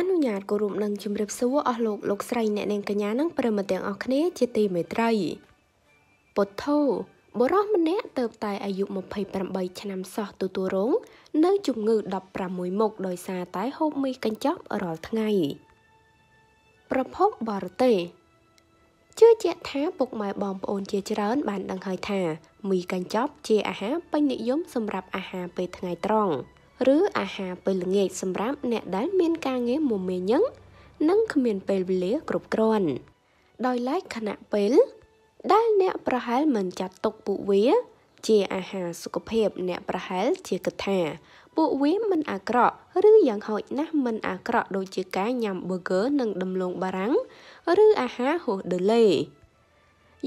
អនុញ្ញាតគោរពនឹងជម្រាបសួរអស់លោកស្រីអ្នកនាងកញ្ញានិងប្រិមិត្តទាំងអស់គ្នាជាទីមេត្រី ឬអាហារពេលល្ងាចសម្រាប់អ្នកដែលមានការងារមមាញឹកនិងគ្មានពេលវេលាគ្រប់គ្រាន់ដោយឡែកខណៈពេលដែលអ្នកប្រហែលមិនចាត់ទុកពួកវាជាអាហារសុខភាពអ្នកប្រហែលជាកថាពួកវាមិនអាក្រក់ឬយ៉ាងហោចណាស់មិនអាក្រក់ដូចជាការញ៉ាំប៊ឺហ្គឺនិងដំឡូងបារាំងឬអាហារហូសដឺឡេ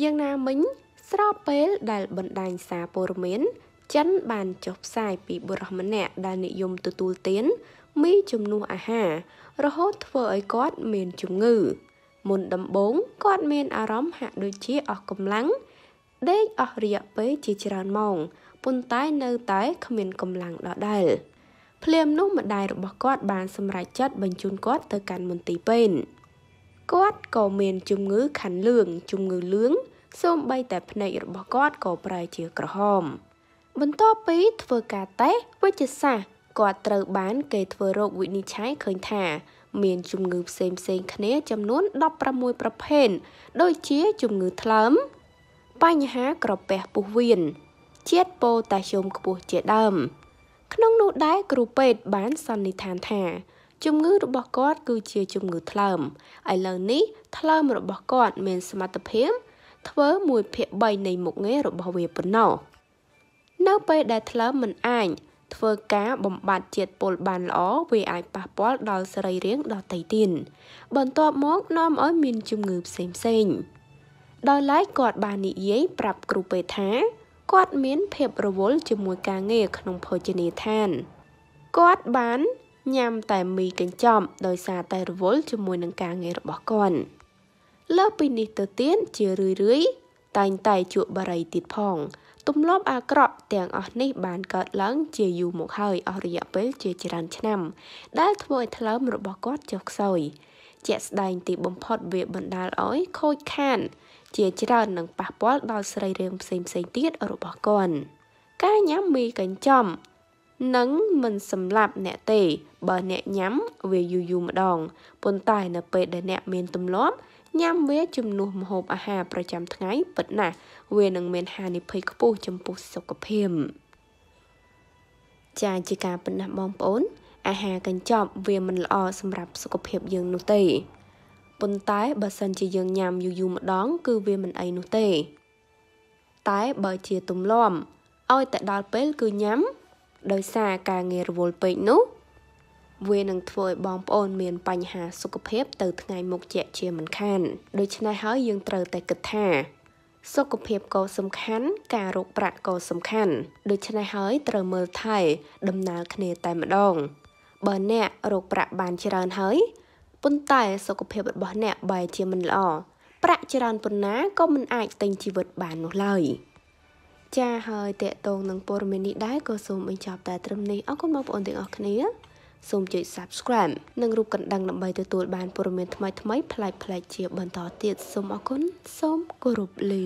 យ៉ាងណាមិញស្របពេលដែលបណ្ដាញសារព័ត៌មានចិន បានចុះផ្សាយពីបុរសម្នាក់ដែលនិយមទទួលទាន បន្ទាប់ពីធ្វើការតេស្តវេជ្ជសាស្ត្រ នៅពេលដែលថ្លើមមិនអាចធ្វើការបំបត្តិជាតិពុលបានល្អវាអាចប៉ះពាល់ដល់សរីរាង្គដល់ទីទាន ទំលាប់អាក្រក់ទាំងអស់នេះបានកើតឡើងជាយូរមកហើយអស់រយៈពេលជាច្រើនឆ្នាំដែលធ្វើឲ្យថ្លើមរបស់គាត់ចុះខ្សោយជាក់ស្ដែងទីបំផុតវាបណ្ដាលឲ្យខូចខានជាច្រើននិងប៉ះពាល់ដល់សរីរាង្គផ្សេងៗទៀតរបស់គាត់ ញ៉ាំវាជំនួសម្ហូបអាហារប្រចាំថ្ងៃពិតណាស់វានឹងមានហានិភ័យខ្ពស់ចំពោះសុខភាពចាជាការប៉ុណ្ណេះបងប្អូនអាហារកញ្ចប់វាមិនល្អសម្រាប់សុខភាពយើងនោះទេប៉ុន្តែបើសិនជាយើងញ៉ាំយូរៗម្ដងគឺវាមិនអីនោះទេតែបើជាទម្លាប់ឲ្យតែដល់ពេលគឺញ៉ាំដោយសារការងាររវល់ពេកនោះ វានឹងធ្វើឲ្យបងប្អូនមានបញ្ហាសុខភាពទៅថ្ងៃមុខជាមិនខានដូច្នេះហើយយើងត្រូវតែគិតថាសុខភាពក៏សំខាន់ការរោគប្រាក់ក៏សំខាន់ដូច្នេះហើយត្រូវមើលថែ សូមចុច Subscribe និងរូបកណ្ដឹងដើម្បីទទួលបានព័ត៌មានថ្មីៗផ្លែផ្លែជាបន្តទៀតសូមអរគុណសូមគោរពលា